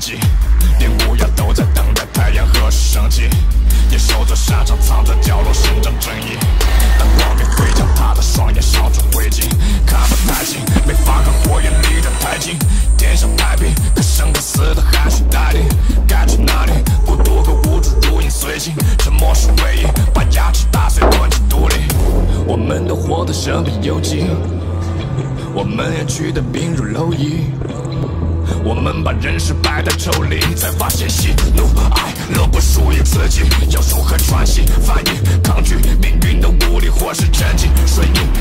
己。连乌鸦都在等待太阳何时升起。野兽在沙场藏在角落，伸张正义。但光明回家，他的双眼烧出灰烬。看不太清，没法看火焰离得太近。天下太平，可生不死的还是大地。该去哪里？孤独和无助如影随形。沉默是唯一，把牙齿打碎吞进肚里。我们都活得身不由己。 我们也去得病入蝼蚁，我们把人世摆得抽离，才发现喜怒哀乐不属于自己。要如何喘息、翻译、抗拒命运的无力或是沉寂、顺应